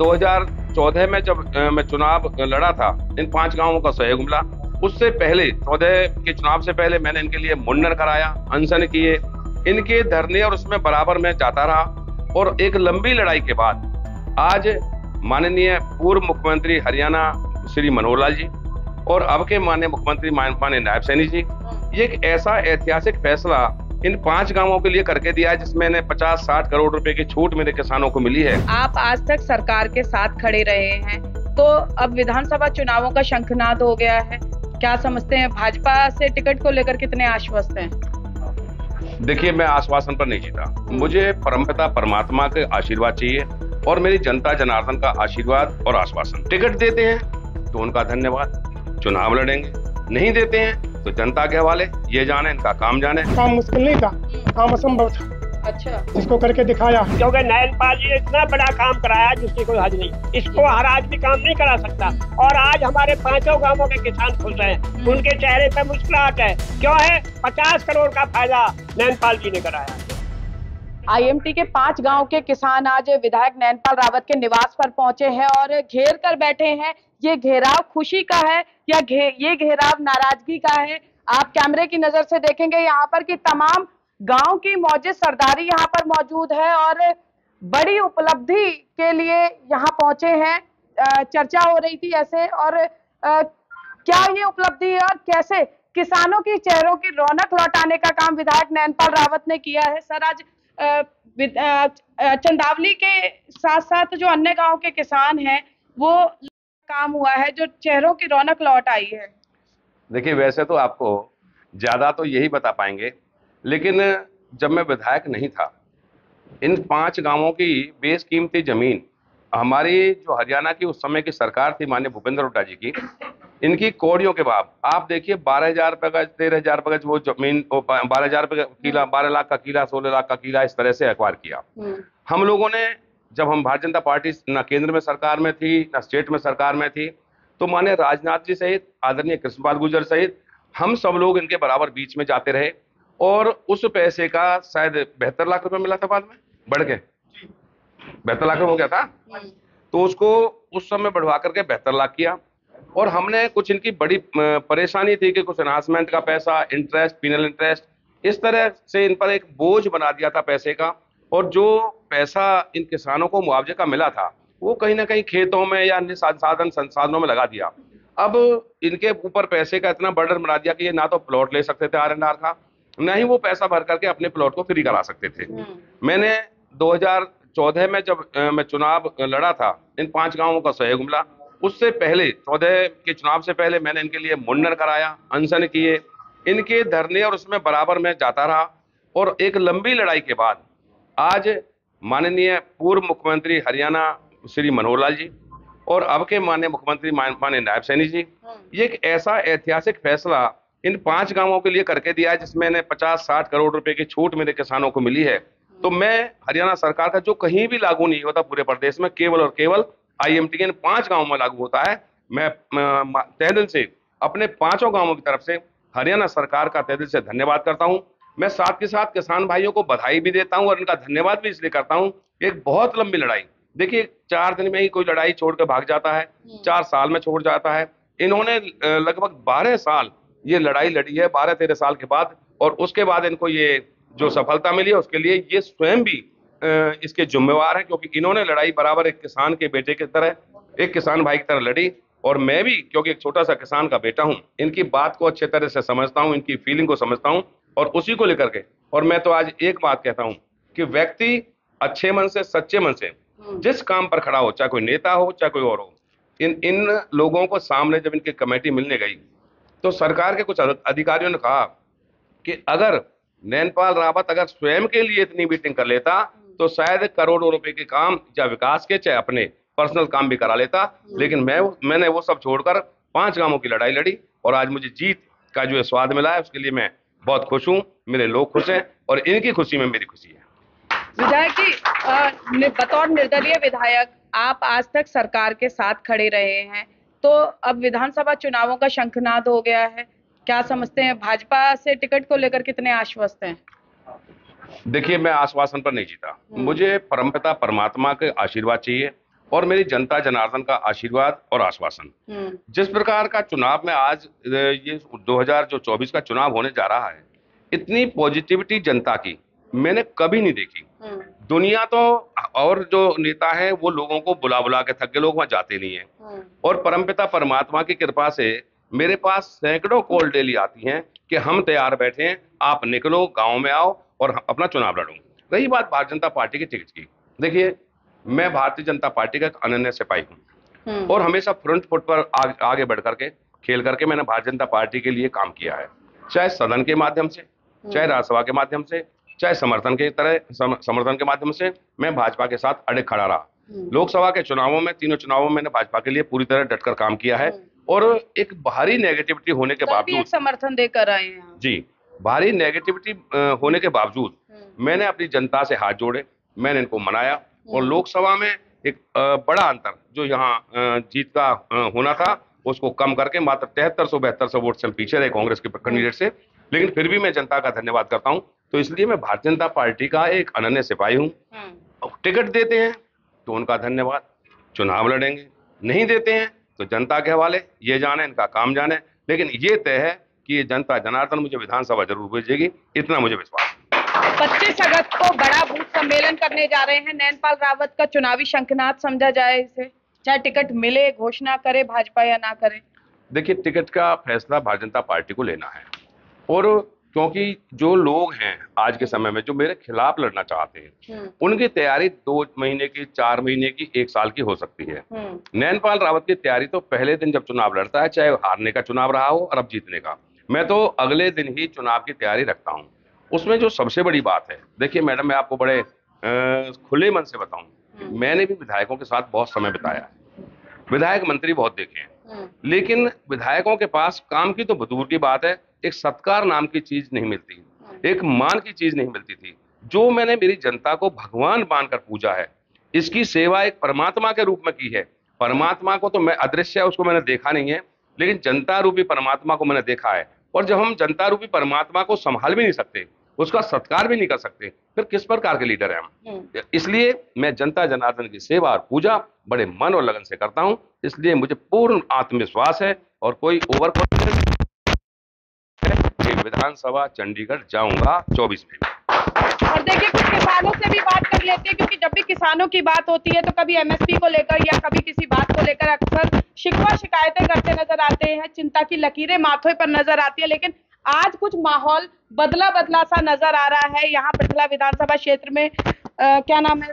2014 में जब मैं चुनाव लड़ा था, इन 5 गांवों का सहयोग मिला। उससे पहले 14 के चुनाव से पहले मैंने इनके लिए मुंडन कराया, अनशन किए, इनके धरने और उसमें बराबर में जाता रहा। और एक लंबी लड़ाई के बाद आज माननीय पूर्व मुख्यमंत्री हरियाणा श्री मनोहर लाल जी और अब के माननीय मुख्यमंत्री माननीय नायब सैनी जी, ये एक ऐसा ऐतिहासिक फैसला इन 5 गांवों के लिए करके दिया है, जिसमें 50-60 करोड़ रुपए की छूट मेरे किसानों को मिली है। आप आज तक सरकार के साथ खड़े रहे हैं, तो अब विधानसभा चुनावों का शंखनाद हो गया है, क्या समझते हैं? भाजपा से टिकट को लेकर कितने आश्वस्त हैं? देखिए, मैं आश्वासन पर नहीं जीता, मुझे परमपिता परमात्मा के आशीर्वाद चाहिए और मेरी जनता जनार्दन का आशीर्वाद और आश्वासन। टिकट देते हैं तो उनका धन्यवाद, चुनाव लड़ेंगे, नहीं देते हैं तो जनता के हवाले। ये जाने, इनका काम जाने। काम मुश्किल नहीं था, काम असंभव था। अच्छा, इसको करके दिखाया, क्योंकि नैनपाल जी ने इतना बड़ा काम कराया जिसकी कोई हद नहीं। इसको हर आदमी काम नहीं करा सकता। और आज हमारे 5 गाँवों के किसान खुश हैं, उनके चेहरे पर मुस्कुराहट है। क्यों है? 50 करोड़ का फायदा नैनपाल जी ने कराया। आईएमटी के 5 गांव के किसान आज विधायक नैनपाल रावत के निवास पर पहुंचे हैं और घेर कर बैठे हैं। ये घेराव खुशी का है या ये घेराव नाराजगी का है? आप कैमरे की नजर से देखेंगे यहाँ पर कि तमाम गांव की मौजे सरदारी यहाँ पर मौजूद है और बड़ी उपलब्धि के लिए यहाँ पहुंचे हैं। चर्चा हो रही थी ऐसे, और क्या ये उपलब्धि है और कैसे किसानों के चेहरों की रौनक लौटाने का काम विधायक नैनपाल रावत ने किया है। सर, आज चंदावली के साथ साथ जो अन्य गांव के किसान हैं, वो काम हुआ है जो चेहरों की रौनक लौट आई है। देखिए, वैसे तो आपको ज्यादा तो यही बता पाएंगे, लेकिन जब मैं विधायक नहीं था, इन 5 गांवों की बेशकीमती जमीन हमारी जो हरियाणा की उस समय की सरकार थी माननीय भूपेंद्र चौटाला जी की, इनकी कौड़ियों के भाव आप देखिए, 12,000 रुपये का, 13,000 रुपये का वो जमीन, 12,000 रुपये का किला, 12 लाख का किला, 16 लाख का किला, इस तरह से एक्वायर किया। हम लोगों ने, जब हम भारतीय जनता पार्टी ना केंद्र में सरकार में थी ना स्टेट में सरकार में थी, तो माने राजनाथ जी सहित आदरणीय कृष्णपाल गुजर सहित हम सब लोग इनके बराबर बीच में जाते रहे। और उस पैसे का शायद 72 लाख रुपये मिला था, बाद में बढ़ के 72 लाख हो गया था, तो उसको उस समय बढ़वा करके 72 लाख किया। और हमने कुछ, इनकी बड़ी परेशानी थी कि कुछ एनहांसमेंट का पैसा, इंटरेस्ट, पीनल इंटरेस्ट, इस तरह से इन पर एक बोझ बना दिया था पैसे का। और जो पैसा इन किसानों को मुआवजे का मिला था, वो कहीं ना कहीं खेतों में या अन्य संसाधनों में लगा दिया। अब इनके ऊपर पैसे का इतना बर्डन बना दिया कि ये ना तो प्लॉट ले सकते थे R&R का, ना ही वो पैसा भर करके अपने प्लॉट को फ्री करा सकते थे। मैंने 2014 में जब मैं चुनाव लड़ा था, इन 5 गाँवों का सहयोग मिला। उससे पहले 14 के चुनाव से पहले मैंने इनके लिए मुंडन कराया, अनशन किए, इनके धरने और उसमें बराबर में जाता रहा। और एक लंबी लड़ाई के बाद आज माननीय पूर्व मुख्यमंत्री हरियाणा श्री मनोहर लाल जी और अब के माननीय मुख्यमंत्री माननीय नायब सैनी जी, ये एक ऐसा ऐतिहासिक फैसला इन 5 गाँवों के लिए करके दिया है, जिसमें 50-60 करोड़ रुपए की छूट मेरे किसानों को मिली है। तो मैं हरियाणा सरकार का, जो कहीं भी लागू नहीं होता पूरे प्रदेश में, केवल और केवल आईएमटी के इन 5 गांवों में लागू होता है, मैं तहे दिल से अपने पांचों गांवों की तरफ से हरियाणा सरकार का तहे दिल से धन्यवाद करता हूं। मैं साथ के साथ किसान भाइयों को बधाई भी देता हूं और इनका धन्यवाद भी इसलिए करता हूं। एक बहुत लंबी लड़ाई, देखिए 4 दिन में ही कोई लड़ाई छोड़ कर भाग जाता है, 4 साल में छोड़ जाता है। इन्होंने लगभग 12 साल ये लड़ाई लड़ी है, 12-13 साल के बाद। और उसके बाद इनको ये जो सफलता मिली है, उसके लिए ये स्वयं भी इसके जिम्मेवार है, क्योंकि इन्होंने लड़ाई बराबर एक किसान के बेटे की तरह, एक किसान भाई की तरह लड़ी। और मैं भी, क्योंकि एक छोटा सा किसान का बेटा हूं, इनकी बात को अच्छे तरह से समझता हूं, इनकी फीलिंग को समझता हूं और उसी को लेकर के। और मैं तो आज एक बात कहता हूं कि व्यक्ति अच्छे मन से, सच्चे मन से जिस काम पर खड़ा हो, चाहे कोई नेता हो चाहे कोई और हो, इन लोगों को सामने जब इनकी कमेटी मिलने गई, तो सरकार के कुछ अधिकारियों ने कहा कि अगर नैनपाल रावत अगर स्वयं के लिए इतनी मीटिंग कर लेता, तो शायद करोड़ों रुपए के काम, चाहे विकास के चाहे अपने पर्सनल काम भी करा लेता। लेकिन मैंने वो सब छोड़कर 5 गांवों की लड़ाई लड़ी और आज मुझे जीत का जो स्वाद मिला है, उसके लिए मैं बहुत खुश हूँ। मेरे लोग खुश हैं और इनकी खुशी में मेरी खुशी है। विधायक जी, बतौर निर्दलीय विधायक आप आज तक सरकार के साथ खड़े रहे हैं, तो अब विधानसभा चुनावों का शंखनाद हो गया है, क्या समझते हैं? भाजपा से टिकट को लेकर कितने आश्वस्त हैं? देखिए, मैं आश्वासन पर नहीं जीता, मुझे परमपिता परमात्मा के आशीर्वाद चाहिए और मेरी जनता जनार्दन का आशीर्वाद और आश्वासन। जिस प्रकार का चुनाव में आज ये 2024 का चुनाव होने जा रहा है, इतनी पॉजिटिविटी जनता की मैंने कभी नहीं देखी। दुनिया तो और जो नेता हैं वो लोगों को बुला बुला के थक गए, लोग वहाँ जाते नहीं हैं। और परमपिता परमात्मा की कृपा से मेरे पास सैकड़ों कॉल डेली आती हैं कि हम तैयार बैठे हैं, आप निकलो, गाँव में आओ और अपना चुनाव लड़ो। रही बात भारतीय जनता पार्टी के टिकट की, देखिए मैं भारतीय जनता पार्टी का एक अनन्य सिपाही हूँ और हमेशा फ्रंट फुट पर आगे बढ़ करके खेल करके मैंने भारतीय जनता पार्टी के लिए काम किया है, चाहे सदन के माध्यम से, चाहे राज्यसभा के माध्यम से, चाहे समर्थन के माध्यम से। मैं भाजपा के साथ अड़े खड़ा रहा। लोकसभा के चुनावों में, तीनों चुनावों में मैंने भाजपा के लिए पूरी तरह डटकर काम किया है और एक भारी नेगेटिविटी होने के बावजूद समर्थन देकर आए हैं जी। भारी नेगेटिविटी होने के बावजूद मैंने अपनी जनता से हाथ जोड़े, मैंने इनको मनाया और लोकसभा में एक बड़ा अंतर जो यहाँ जीत का होना था उसको कम करके मात्र 7372 वोट से पीछे रहे कांग्रेस के कैंडिडेट से। लेकिन फिर भी मैं जनता का धन्यवाद करता हूँ, तो इसलिए मैं भारतीय जनता पार्टी का एक अनन्य सिपाही हूँ। टिकट देते हैं तो उनका धन्यवाद, चुनाव लड़ेंगे, नहीं देते हैं तो जनता के हवाले, ये जाने इनका काम जाने। लेकिन ये तय है कि जनता जनार्दन मुझे विधानसभा जरूर भेजेगी, इतना मुझे विश्वास है। 25 अगस्त को बड़ा बूथ सम्मेलन करने जा रहे हैं, नैनपाल रावत का चुनावी शंखनाद समझा जाए इसे, चाहे टिकट मिले, घोषणा करे भाजपा या ना करे। देखिए टिकट का फैसला भारतीय जनता पार्टी को लेना है और क्योंकि जो लोग हैं आज के समय में जो मेरे खिलाफ लड़ना चाहते हैं उनकी तैयारी 2 महीने की, 4 महीने की, 1 साल की हो सकती है। नैनपाल रावत की तैयारी तो पहले दिन जब चुनाव लड़ता है, चाहे हारने का चुनाव रहा हो और अब जीतने का, मैं तो अगले दिन ही चुनाव की तैयारी रखता हूँ। उसमें जो सबसे बड़ी बात है, देखिए मैडम मैं आपको बड़े खुले मन से बताऊं, मैंने भी विधायकों के साथ बहुत समय बिताया है, विधायक मंत्री बहुत देखे हैं, लेकिन विधायकों के पास काम की तो बदूर की बात है, एक सत्कार नाम की चीज नहीं मिलती, एक मान की चीज नहीं मिलती थी। जो मैंने मेरी जनता को भगवान मानकर पूजा है, इसकी सेवा एक परमात्मा के रूप में की है। परमात्मा को तो मैं अदृश्य है, उसको मैंने देखा नहीं है, लेकिन जनता रूपी परमात्मा को मैंने देखा है। और जब हम जनता रूपी परमात्मा को संभाल भी नहीं सकते, उसका सत्कार भी नहीं कर सकते, फिर किस प्रकार के लीडर हैं हम। इसलिए मैं जनता जनार्दन की सेवा और पूजा बड़े मन और लगन से करता हूं, इसलिए मुझे पूर्ण आत्मविश्वास है और कोई ओवर कॉन्फिडेंस। विधानसभा चंडीगढ़ जाऊंगा 24 में। और देखिए कुछ किसानों से भी बात कर लेते हैं, क्योंकि जब भी किसानों की बात होती है तो कभी MSP को लेकर या कभी किसी बात को लेकर अक्सर शिकवा शिकायतें करते नजर आते हैं, चिंता की लकीरें माथे पर नजर आती है। लेकिन आज कुछ माहौल बदला सा नजर आ रहा है यहाँ पृथला विधानसभा क्षेत्र में। क्या नाम है?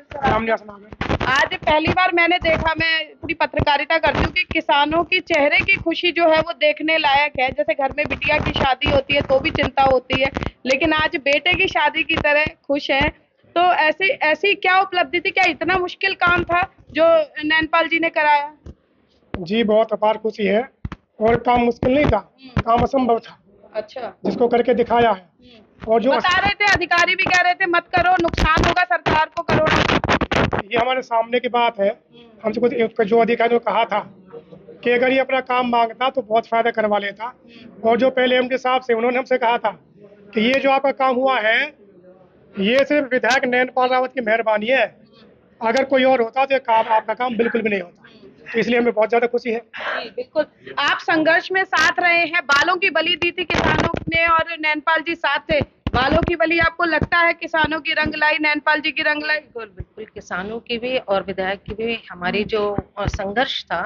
आज पहली बार मैंने देखा, मैं पूरी पत्रकारिता करती हूँ, कि किसानों की चेहरे की खुशी जो है वो देखने लायक है। जैसे घर में बिटिया की शादी होती है तो भी चिंता होती है, लेकिन आज बेटे की शादी की तरह खुश है। तो ऐसी क्या उपलब्धि थी, क्या इतना मुश्किल काम था जो नैनपाल जी ने कराया? जी बहुत अपार खुशी है और काम मुश्किल नहीं था, काम असंभव था। अच्छा, जिसको करके दिखाया है। और जो बता रहे थे अधिकारी भी कह रहे थे मत करो, नुकसान होगा सरकार को, करो। ये हमारे सामने की बात है, हमसे कुछ जो अधिकारियों ने कहा था कि अगर ये अपना काम मांगता तो बहुत फायदा करवा लेता। और जो पहले एमडी साहब से, उन्होंने हमसे कहा था कि ये जो आपका काम हुआ है ये सिर्फ विधायक नैनपाल रावत की मेहरबानी है, अगर कोई और होता तो आपका काम बिल्कुल भी नहीं होता। इसलिए हमें बहुत ज्यादा खुशी है। बिल्कुल, आप संघर्ष में साथ रहे हैं, बालों की बलि दी थी किसानों ने और नैनपाल जी साथ थे। बालों की बलि आपको लगता है किसानों की रंग लाई, नैनपाल जी की रंग लाई? बिल्कुल, किसानों की भी और विधायक की भी हमारी जो संघर्ष था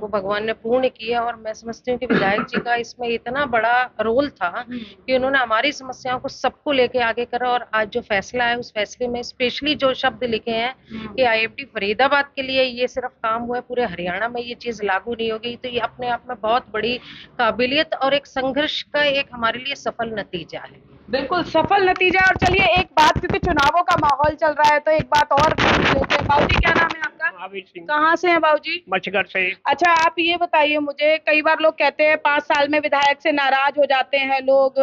वो भगवान ने पूर्ण किया। और मैं समझती हूँ कि विधायक जी का इसमें इतना बड़ा रोल था कि उन्होंने हमारी समस्याओं को सबको लेके आगे करा। और आज जो फैसला है उस फैसले में स्पेशली जो शब्द लिखे हैं कि IMT फरीदाबाद के लिए ये सिर्फ काम हुआ है, पूरे हरियाणा में ये चीज लागू नहीं होगी, तो ये अपने आप में बहुत बड़ी काबिलियत और एक संघर्ष का एक हमारे लिए सफल नतीजा है। बिल्कुल सफल नतीजा। और चलिए एक बात, क्योंकि चुनावों का माहौल चल रहा है तो एक बात और लेते हैं। बाबूजी क्या नाम है आपका? कहाँ से हैं बाबूजी? मचगढ़ से। अच्छा, आप ये बताइए मुझे, कई बार लोग कहते हैं 5 साल में विधायक से नाराज हो जाते हैं लोग,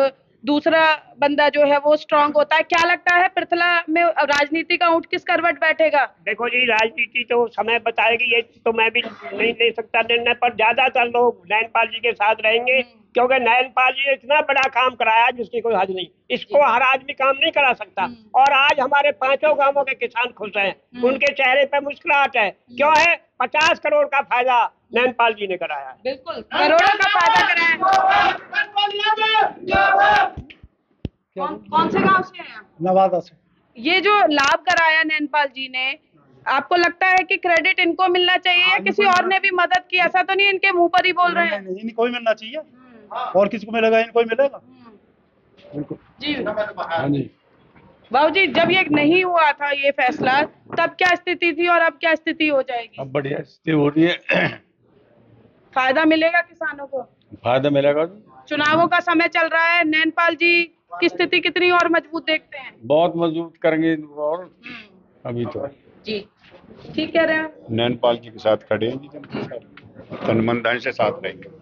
दूसरा बंदा जो है वो स्ट्रांग होता है। क्या लगता है पृथला में राजनीति का ऊंट किस करवट बैठेगा? देखो जी, राजनीति तो समय बताएगी, ये तो मैं भी नहीं ले सकता निर्णय, पर ज्यादातर लोग नैनपाल जी के साथ रहेंगे, क्योंकि नैनपाल जी ने इतना बड़ा काम कराया जिसकी कोई हद नहीं। इसको हर आदमी काम नहीं करा सकता। और आज हमारे पांचों गांवों के किसान खुश हैं, उनके चेहरे पे मुस्कुराहट है। क्यों है? 50 करोड़ का फायदा नैनपाल जी ने कराया, बिल्कुल करोड़ों का फायदा कराया। कौन से गाँव से है? नवादा से। ये जो लाभ कराया नैनपाल जी ने, आपको लगता है कि क्रेडिट इनको मिलना चाहिए या किसी और ने भी मदद की? ऐसा तो नहीं इनके मुंह पर ही बोल रहे हैं। इनको ही मिलना चाहिए, और किसको मिलेगा? इनको ही मिलेगा, बिल्कुल जी। बाबू जी, जब ये नहीं हुआ था ये फैसला, तब क्या स्थिति थी और अब क्या स्थिति हो जाएगी? अब बढ़िया स्थिति हो रही है। फायदा मिलेगा किसानों को, फायदा मिलेगा। चुनावों का समय चल रहा है, नैनपाल जी की स्थिति कितनी और मजबूत देखते हैं? बहुत मजबूत करेंगे, और अभी तो जी ठीक कह रहे हैं, नैनपाल जी के साथ खड़े हैं, तन मन धन से साथ रहेंगे।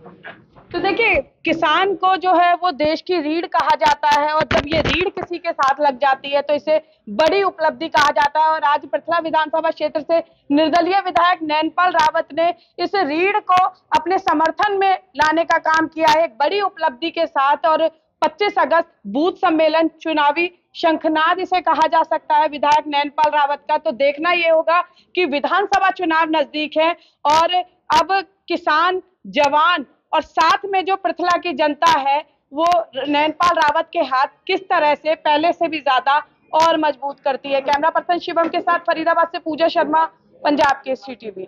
तो देखिए, किसान को जो है वो देश की रीढ़ कहा जाता है, और जब ये रीढ़ किसी के साथ लग जाती है तो इसे बड़ी उपलब्धि कहा जाता है। और आज पृथला विधानसभा क्षेत्र से निर्दलीय विधायक नैनपाल रावत ने इस रीढ़ को अपने समर्थन में लाने का काम किया है, एक बड़ी उपलब्धि के साथ। और 25 अगस्त बूथ सम्मेलन, चुनावी शंखनाद इसे कहा जा सकता है विधायक नैनपाल रावत का। तो देखना ये होगा कि विधानसभा चुनाव नजदीक है, और अब किसान, जवान और साथ में जो पृथला की जनता है वो नैनपाल रावत के हाथ किस तरह से पहले से भी ज्यादा और मजबूत करती है। कैमरा पर्सन शिवम के साथ फरीदाबाद से पूजा शर्मा, पंजाब केसरी टीवी।